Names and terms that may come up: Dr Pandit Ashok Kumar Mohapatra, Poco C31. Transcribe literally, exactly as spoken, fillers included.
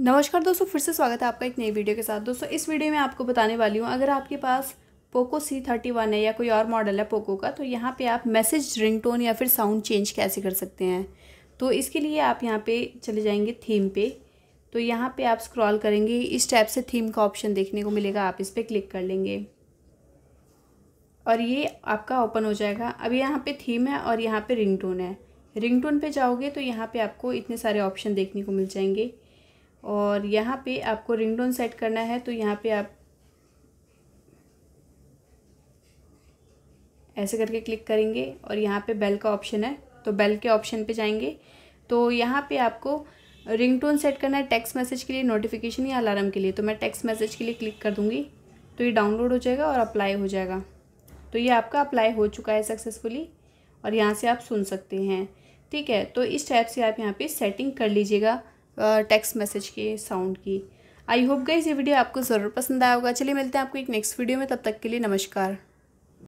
नमस्कार दोस्तों, फिर से स्वागत है आपका एक नई वीडियो के साथ। दोस्तों इस वीडियो में आपको बताने वाली हूँ, अगर आपके पास पोको सी थर्टी वन है या कोई और मॉडल है पोको का, तो यहाँ पे आप मैसेज, रिंगटोन या फिर साउंड चेंज कैसे कर सकते हैं। तो इसके लिए आप यहाँ पे चले जाएंगे थीम पे। तो यहाँ पे आप स्क्रॉल करेंगे, इस टाइप से थीम का ऑप्शन देखने को मिलेगा, आप इस पर क्लिक कर लेंगे और ये आपका ओपन हो जाएगा। अब यहाँ पे थीम है और यहाँ पे रिंगटोन है। रिंगटोन पे जाओगे तो यहाँ पे आपको इतने सारे ऑप्शन देखने को मिल जाएंगे और यहाँ पे आपको रिंगटोन सेट करना है। तो यहाँ पे आप ऐसे करके क्लिक करेंगे और यहाँ पे बेल का ऑप्शन है, तो बेल के ऑप्शन पे जाएंगे। तो यहाँ पे आपको रिंगटोन सेट करना है टेक्स्ट मैसेज के लिए, नोटिफिकेशन या अलार्म के लिए। तो मैं टेक्स्ट मैसेज के लिए क्लिक कर दूँगी तो ये डाउनलोड हो जाएगा और अप्लाई हो जाएगा। तो ये आपका अप्लाई हो चुका है सक्सेसफुली और यहाँ से आप सुन सकते हैं। ठीक है, तो इस टाइप से आप यहाँ पे सेटिंग कर लीजिएगा टेक्स्ट मैसेज के साउंड की। आई होप गाइस ये वीडियो आपको ज़रूर पसंद आया होगा। चलिए मिलते हैं आपको एक नेक्स्ट वीडियो में, तब तक के लिए नमस्कार।